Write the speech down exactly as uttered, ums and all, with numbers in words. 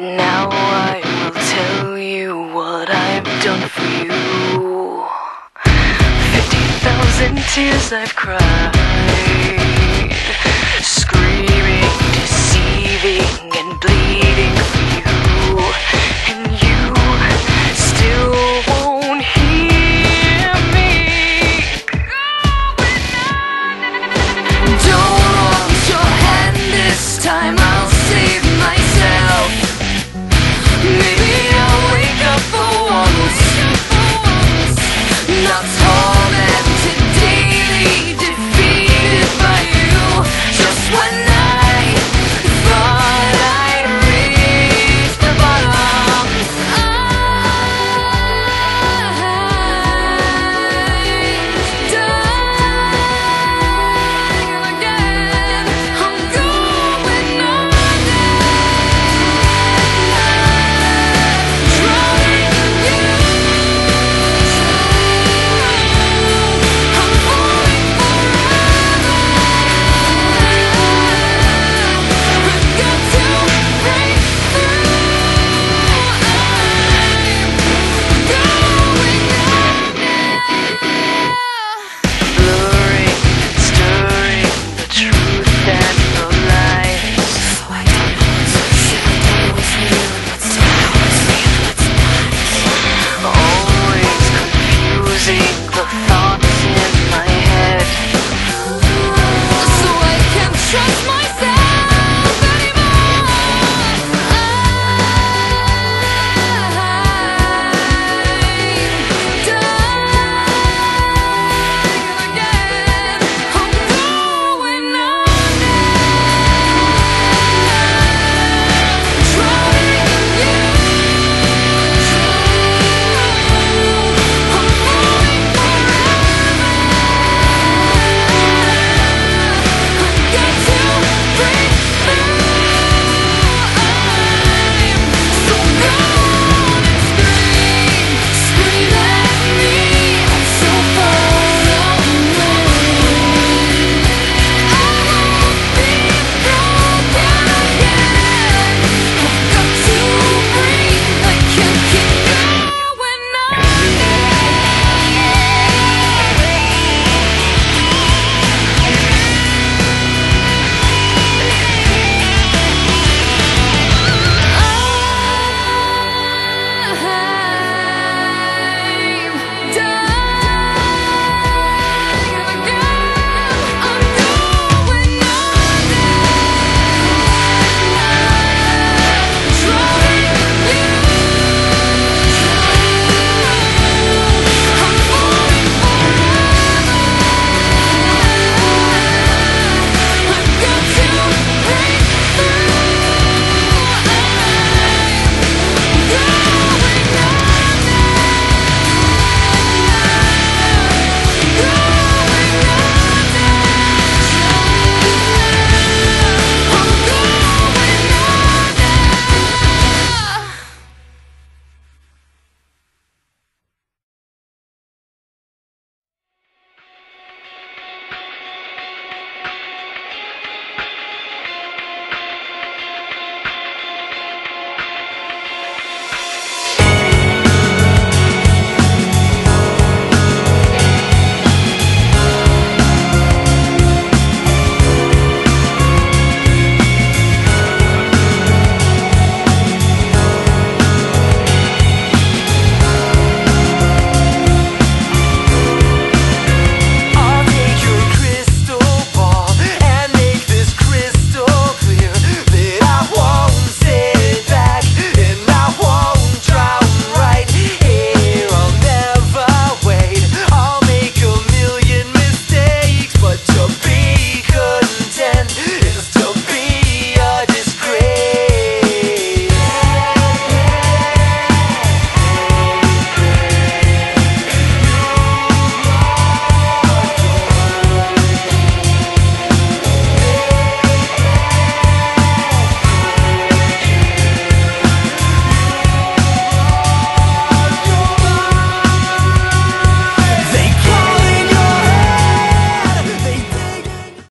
Now I will tell you what I've done for you. Fifty thousand tears I've cried, screaming, deceiving, and bleeding.